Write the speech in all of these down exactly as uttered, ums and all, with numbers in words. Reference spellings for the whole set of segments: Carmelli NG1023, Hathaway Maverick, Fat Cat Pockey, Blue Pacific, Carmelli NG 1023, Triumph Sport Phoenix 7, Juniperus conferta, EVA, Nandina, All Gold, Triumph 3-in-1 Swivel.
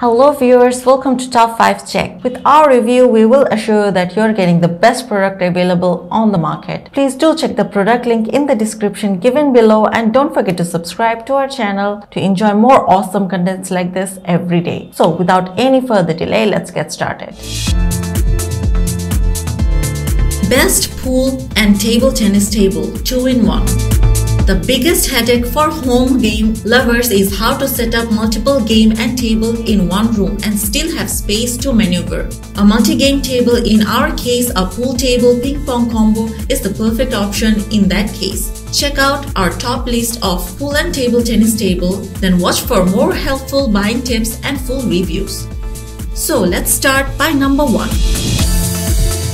Hello viewers, welcome to Top five Check. With our review, we will assure you that you're getting the best product available on the market. Please do check the product link in the description given below and don't forget to subscribe to our channel to enjoy more awesome contents like this every day. So without any further delay, let's get started. Best Pool and Table Tennis Table two in one. The biggest headache for home game lovers is how to set up multiple game and table in one room and still have space to maneuver. A multi-game table, in our case a pool table ping pong combo, is the perfect option in that case. Check out our top list of pool and table tennis table, then watch for more helpful buying tips and full reviews. So let's start by number one.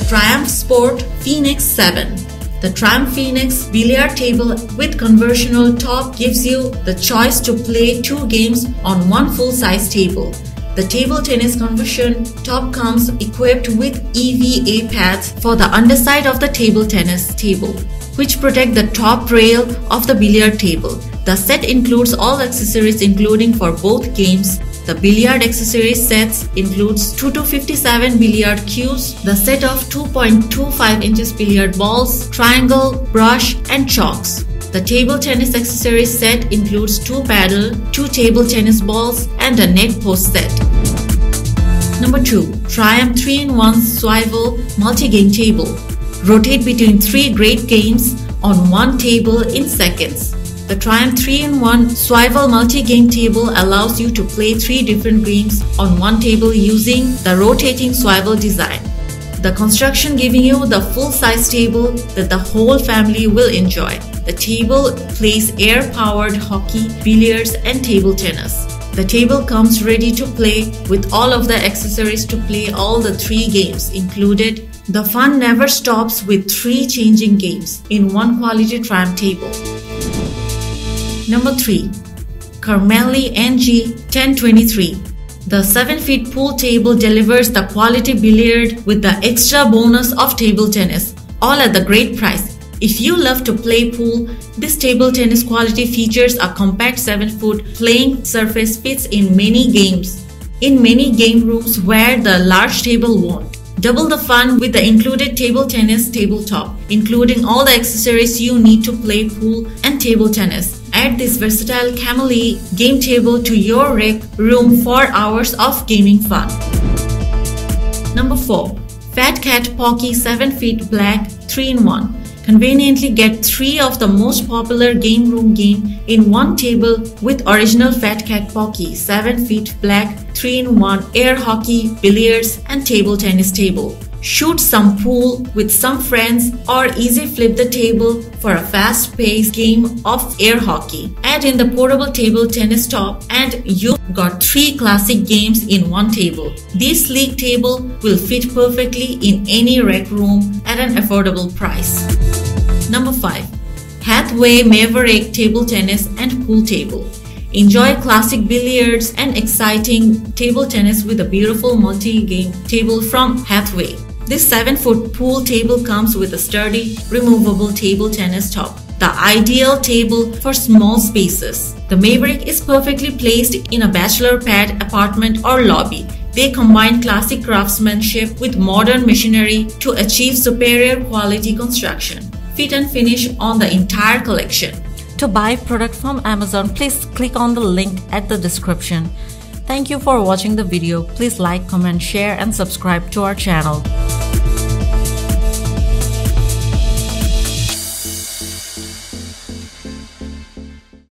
Triumph Sport Phoenix seven. The Triumph Phoenix billiard table with conversational top gives you the choice to play two games on one full-size table. The table tennis conversion top comes equipped with E V A pads for the underside of the table tennis table, which protect the top rail of the billiard table. The set includes all accessories including for both games. The billiard accessory sets includes two to fifty-seven billiard cubes, the set of two point two five inches billiard balls, triangle, brush, and chalks. The table tennis accessory set includes two paddle, two table tennis balls, and a net post set. Number two. Triumph three in one Swivel Multi-Game Table. Rotate between three great games on one table in seconds. The Triumph three in one Swivel multi-game table allows you to play three different games on one table using the rotating swivel design. The construction giving you the full-size table that the whole family will enjoy. The table plays air-powered hockey, billiards, and table tennis. The table comes ready to play with all of the accessories to play all the three games included. The fun never stops with three changing games in one quality Triumph table. Number three. Carmelli N G ten twenty-three. The seven feet pool table delivers the quality billiard with the extra bonus of table tennis, all at the great price. If you love to play pool, this table tennis quality features a compact seven foot playing surface fits in many games, in many game rooms where the large table won't. Double the fun with the included table tennis tabletop, including all the accessories you need to play pool and table tennis. Add this versatile Carmelli game table to your rec room for hours of gaming fun. Number four. Fat Cat Pockey seven feet Black three in one. Conveniently get three of the most popular game room game in one table with original Fat Cat Pockey seven feet Black three in one air hockey, billiards, and table tennis table. Shoot some pool with some friends or easy flip the table for a fast-paced game of air hockey. Add in the portable table tennis top and you've got three classic games in one table. This sleek table will fit perfectly in any rec room at an affordable price. Number five. Hathaway Maverick Table Tennis and Pool Table. Enjoy classic billiards and exciting table tennis with a beautiful multi-game table from Hathaway. This seven foot pool table comes with a sturdy, removable table tennis top, the ideal table for small spaces. The Maverick is perfectly placed in a bachelor pad, apartment, or lobby. They combine classic craftsmanship with modern machinery to achieve superior quality construction. Fit and finish on the entire collection. To buy product from Amazon, please click on the link at the description. Thank you for watching the video. Please like, comment, share, and subscribe to our channel.